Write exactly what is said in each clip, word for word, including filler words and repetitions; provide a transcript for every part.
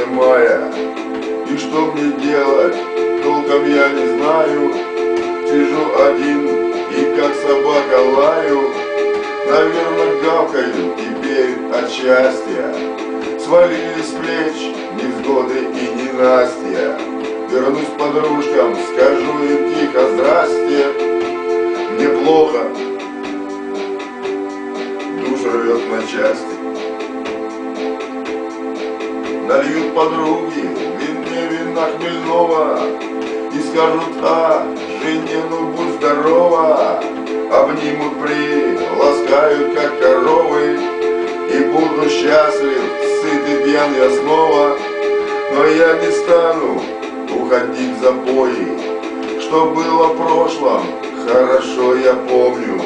сердце мая. И что мне делать, толком я не знаю. Сижу один и как собака лаю. Наверное, гавкаю теперь от счастья. Свалили с плеч невзгоды и ненастья. Вернусь подружкам, скажу им тихо здрасте. Мне плохо, душу рвет на части. Нальют подруги вине вина хмельного и скажут: а, жене, ну будь здорова. Обнимут, приласкают, как коровы, и буду счастлив, сыт и пьян я снова. Но я не стану уходить в запои. Что было в прошлом, хорошо я помню.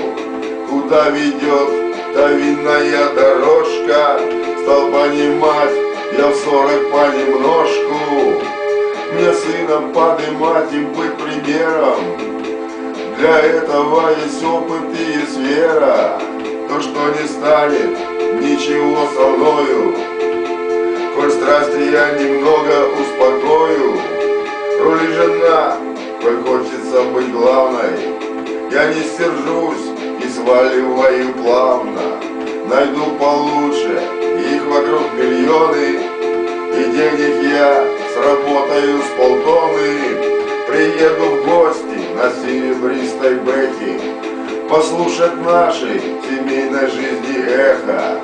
Куда ведет та винная дорожка, стал понимать я в сорок понемножку. Мне сыном подымать и быть примером. Для этого есть опыт и есть вера. То, что не станет ничего со мною, хоть страсти я немного успокою. Роли жена, хоть хочется быть главной. Я не стержусь и сваливаю плавно. Найду получше, их вокруг миллионы, и денег я сработаю с полтонны. Приеду в гости на серебристой бэхе, послушать нашей семейной жизни эхо.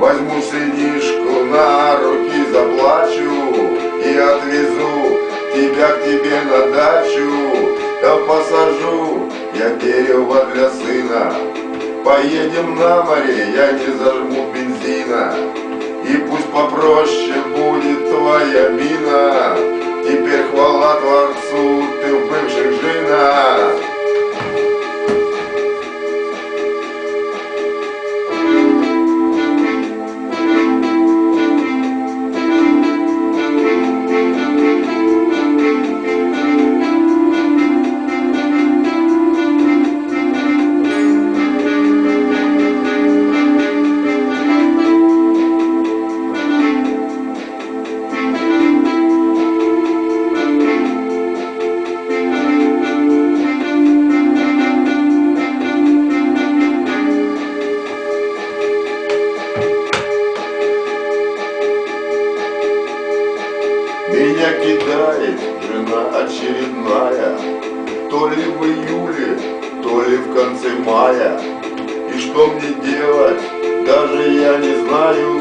Возьму сынишку на руки, заплачу, и отвезу тебя к тебе на дачу. Да посажу я дерево для сына. Поедем на море, я не зажму бензина. И пусть попроще будет твоя мина. Теперь хвала Творцу, ты в бывших женах. Меня кидает жена очередная, то ли в июле, то ли в конце мая. И что мне делать, даже я не знаю.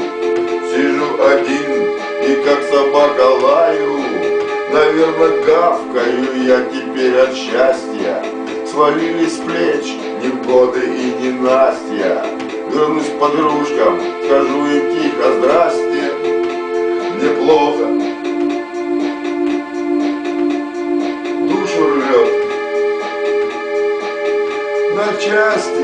Сижу один и как собака лаю. Наверное, гавкаю я теперь от счастья. Свалили с плеч невгоды и ненастья. Вернусь к подружкам, скажу им тихо здрасте. Мне плохо, just